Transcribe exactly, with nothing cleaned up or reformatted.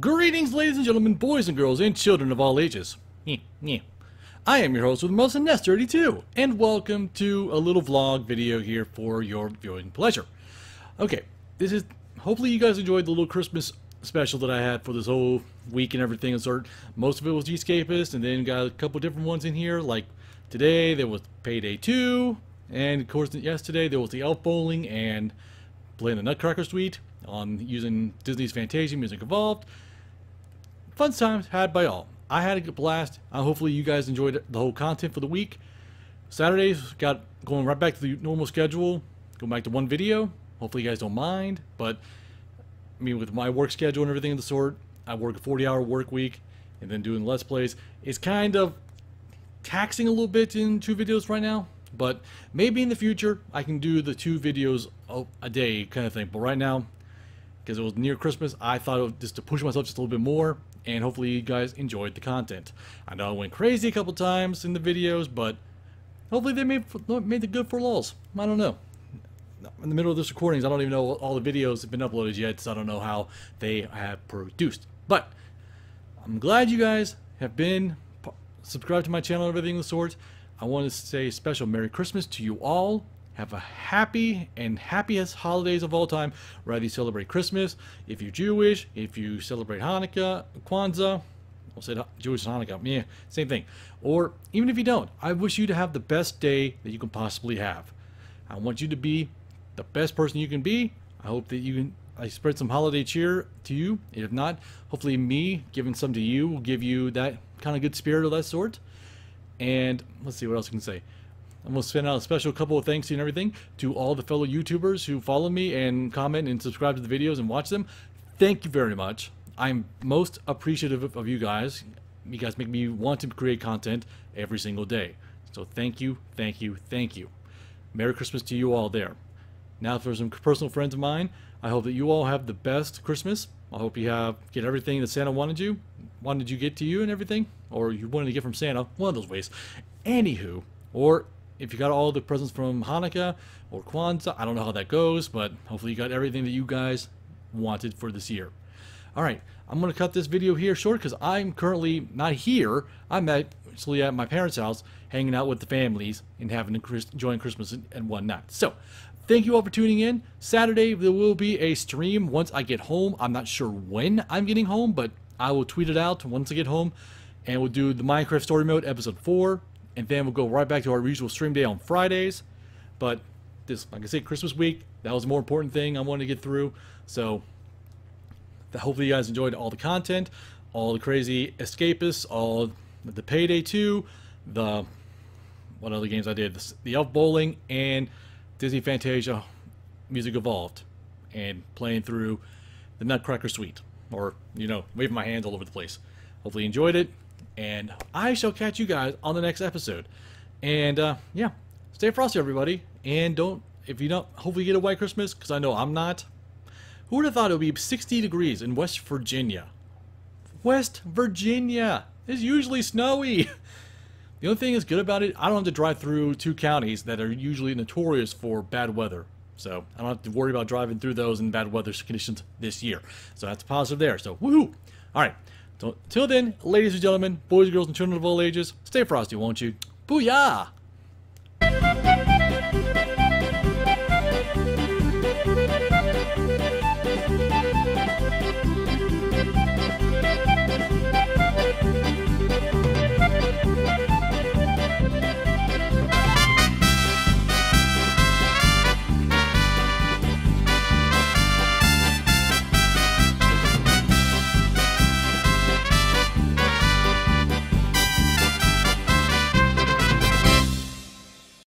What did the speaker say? Greetings, ladies and gentlemen, boys and girls, and children of all ages. I am your host with the most, Nester thirty-two, and welcome to a little vlog video here for your viewing pleasure. Okay, this is hopefully you guys enjoyed the little Christmas special that I had for this whole week and everything. And sort most of it was Gscapist, and then got a couple different ones in here. Like today, there was Payday two, and of course yesterday there was the Elf Bowling and playing the Nutcracker Suite on using Disney's Fantasia Music Evolved. Fun times had by all. I had a good blast. Uh, hopefully you guys enjoyed the whole content for the week. Saturdays got going right back to the normal schedule, going back to one video. Hopefully you guys don't mind, but I mean, with my work schedule and everything of the sort, I work a forty hour work week and then doing Let's Plays. It's kind of taxing a little bit in two videos right now, but maybe in the future I can do the two videos a day kind of thing. But right now, because it was near Christmas, I thought it was just to push myself just a little bit more, and hopefully you guys enjoyed the content. I know I went crazy a couple times in the videos, but hopefully they made made the good for lulz. I don't know. In the middle of this recordings, I don't even know all the videos have been uploaded yet, so I don't know how they have produced. But I'm glad you guys have been subscribed to my channel and everything of the sort. I want to say a special Merry Christmas to you all. Have a happy and happiest holidays of all time. Whether you celebrate Christmas, if you're Jewish, if you celebrate Hanukkah, Kwanzaa, I'll say Jewish and Hanukkah, yeah, same thing. Or even if you don't, I wish you to have the best day that you can possibly have. I want you to be the best person you can be. I hope that you can, I spread some holiday cheer to you. If not, hopefully me giving some to you will give you that kind of good spirit of that sort. And let's see what else I can say. I'm going to send out a special couple of thanks and everything to all the fellow YouTubers who follow me and comment and subscribe to the videos and watch them. Thank you very much. I'm most appreciative of you guys. You guys make me want to create content every single day. So thank you, thank you, thank you. Merry Christmas to you all there. Now for some personal friends of mine, I hope that you all have the best Christmas. I hope you have get everything that Santa wanted you, wanted you get to you and everything, or you wanted to get from Santa, one of those ways. Anywho, or if you got all the presents from Hanukkah or Kwanzaa, I don't know how that goes, but hopefully you got everything that you guys wanted for this year. All right, I'm going to cut this video here short because I'm currently not here. I'm actually at my parents' house hanging out with the families and having a Christ- enjoying Christmas and whatnot. So thank you all for tuning in. Saturday, there will be a stream once I get home. I'm not sure when I'm getting home, but I will tweet it out once I get home. And we'll do the Minecraft Story Mode episode four. And then we'll go right back to our usual stream day on Fridays. But this, like I said, Christmas week, that was the more important thing I wanted to get through. So hopefully you guys enjoyed all the content, all the crazy Gscapists, all the Payday two, the what other games I did, the, the Elf Bowling, and Disney Fantasia Music Evolved, and playing through the Nutcracker Suite, or, you know, waving my hands all over the place. Hopefully you enjoyed it, and I shall catch you guys on the next episode. And uh, yeah, stay frosty, everybody, and don't, if you don't, hopefully you get a white Christmas, because I know I'm not. Who would have thought it would be sixty degrees in West Virginia? West Virginia is usually snowy. The only thing that's good about it, I don't have to drive through two counties that are usually notorious for bad weather. So I don't have to worry about driving through those in bad weather conditions this year. So that's a positive there. So woohoo! All right. So till then, ladies and gentlemen, boys, girls, and children of all ages, stay frosty, won't you? Booyah!